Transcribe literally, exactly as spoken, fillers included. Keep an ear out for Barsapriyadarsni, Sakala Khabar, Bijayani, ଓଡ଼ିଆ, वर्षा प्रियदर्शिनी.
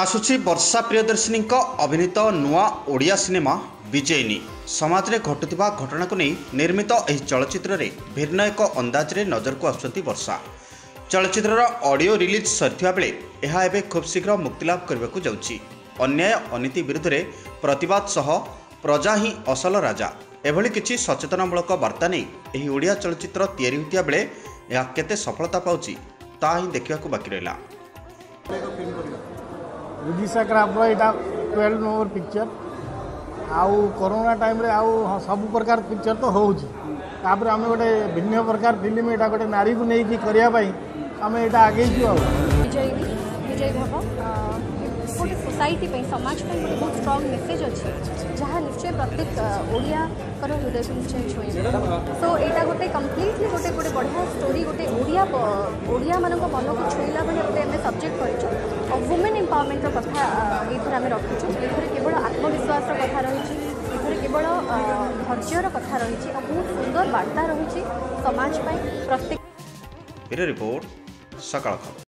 आसुछि वर्षा प्रियदर्शिनी अभिनीत नुआ ओडिया सिनेमा विजयिनी। समाज में घटुवा घटना को नहीं निर्मित यह चलचित्र रे भिन्न एक अंदाज रे नजर को आसुछंती वर्षा। चलचित्र ऑडियो रिलीज सरथिबा बेले एहा एबे खूब शीघ्र मुक्तिलाभ करने को जाउछि। अन्याय अनिति विरुद्ध रे प्रतिवाद सह प्रजा ही असल राजा एभली किछि सचेतनमूलक वार्ता नहीं एही ओडिया चलचित्र तयारी होतिया बेले एहा केते सफलता पाउछि ताहि ही देखिबा को बाकी रहला। यहाँ ट्वेल्व नंबर पिक्चर आउ कोरोना टाइम रे आउ सब प्रकार पिक्चर तो होपर आम गोटे भिन्न प्रकार फिल्म यहाँ गोटे नारी को लेकिन करने आम यहाँ आगे विजय गोटे सोसाइटी समाज बहुत स्ट्रांग मेसेज अच्छे जहाँ निश्चय प्रत्येक ओडिया हृदय को निश्चय छुए। सो यहाँ गोटे कम्प्लीटली गोटे गोटे बढ़िया स्टोरी गोटे ओडिया ओडिया मान मन को छुईला भाई आम सब्जेक्ट कर वुमेन एम्पावरमेंट कथा ये आम रखुचु। ये केवल आत्मविश्वास कथा रही केवल धैर्यर कथा रही बहुत सुंदर वार्ता रही समाज प्रत्येक। रिपोर्ट सकाल खबर।